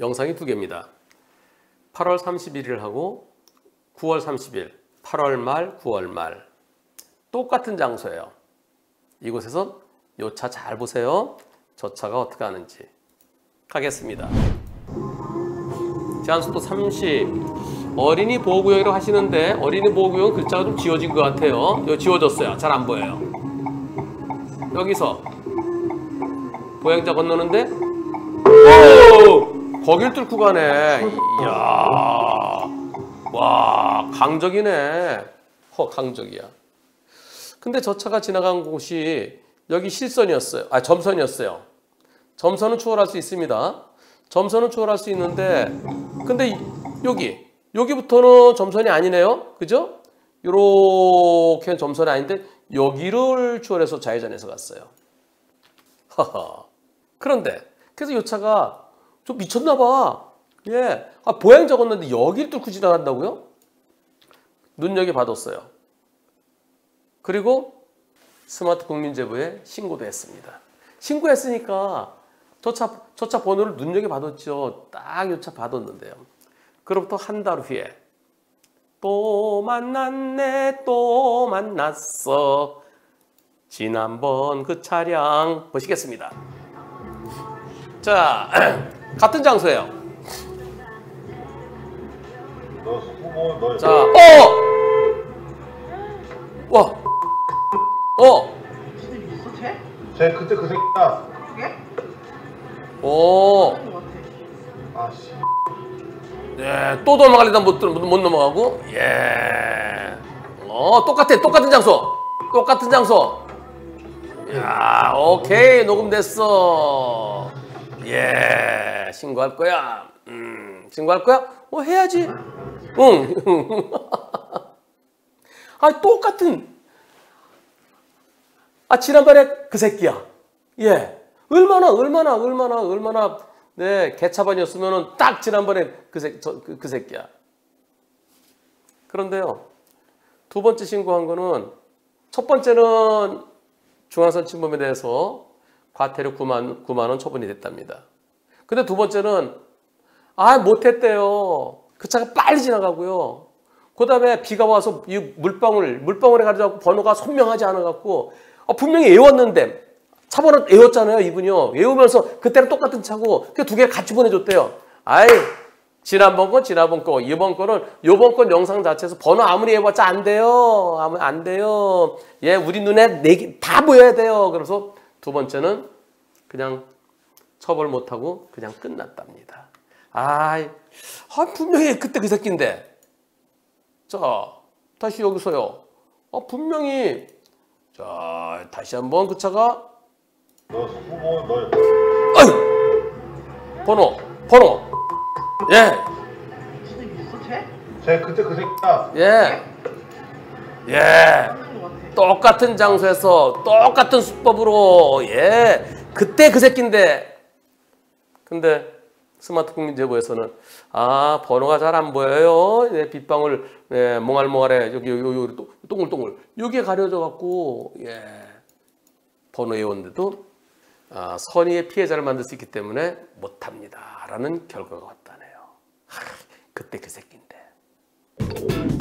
영상이 두 개입니다. 8월 31일하고 9월 30일, 8월 말, 9월 말 똑같은 장소예요. 이곳에서 요 차 잘 보세요. 저 차가 어떻게 하는지 가겠습니다. 제한속도 30, 어린이 보호구역이라고 하시는데 어린이 보호구역은 글자가 좀 지워진 것 같아요. 요 지워졌어요. 잘 안 보여요. 여기서 보행자 건너는데 오! 거길 뚫고 가네. 이야, 와, 강적이네. 강적이야. 근데 저 차가 지나간 곳이 여기 실선이었어요. 아, 점선이었어요. 점선은 추월할 수 있습니다. 점선은 추월할 수 있는데, 근데 여기부터는 점선이 아니네요. 그죠? 요렇게 점선이 아닌데 여기를 추월해서 좌회전해서 갔어요. 하하. 그런데 그래서 이 차가 좀 미쳤나 봐. 예. 아, 보행 적었는데 여기를 뚫고 지나간다고요? 눈여겨봐뒀어요. 그리고 스마트 국민제보에 신고도 했습니다. 신고했으니까 저 차 번호를 눈여겨봐뒀죠. 딱 이 차 봐뒀는데요. 그로부터 한 달 후에 또 만났네, 또 만났어. 지난번 그 차량 보시겠습니다. 자, 같은 장소예요. 자, 와, 쟤 그때 그 새끼야. 그게? 오. 아, 씨. 예, 또 넘어가려다 못 넘어가고. 예. 똑같은 장소. 야, 오케이. 녹음됐어. 예. 신고할 거야. 신고할 거야? 해야지. 응. 아, 지난번에 그 새끼야. 예. 얼마나 네, 개차반이었으면은 딱 지난번에 그 새끼야. 그런데요. 두 번째 신고한 거는 첫 번째는 중앙선 침범에 대해서 과태료 9만 원 처분이 됐답니다. 근데 두 번째는 못했대요. 그 차가 빨리 지나가고요. 그 다음에 비가 와서 이 물방울에 가지고 번호가 선명하지 않아갖고 분명히 외웠는데 차 번호 외웠잖아요. 이분이요. 외우면서 그때랑 똑같은 차고 그 두 개 같이 보내줬대요. 지난번 거, 이번 거는 요번 건 영상 자체에서 번호 아무리 해봤자 안 돼요. 안 돼요. 예, 우리 눈에 네 개 다 보여야 돼요. 그래서 두 번째는 그냥 처벌 못하고 그냥 끝났답니다. 분명히 그때 그 새끼인데. 자, 다시 여기서요. 분명히. 자, 다시 한번 그 차가. 번호. 예. 쟤 그때 그 새끼야. 예. 예. 똑같은 장소에서 똑같은 수법으로. 예. 그때 그 새끼인데. 근데 스마트 국민제보에서는 번호가 잘 안 보여요. 예, 빗방울, 예, 몽알몽알에 여기 동글동글 여기에 가려져 갖고. 예. 번호 외웠는데도 선의의 피해자를 만들 수 있기 때문에 못 합니다라는 결과가 왔다네요. 그때 그 새끼인데.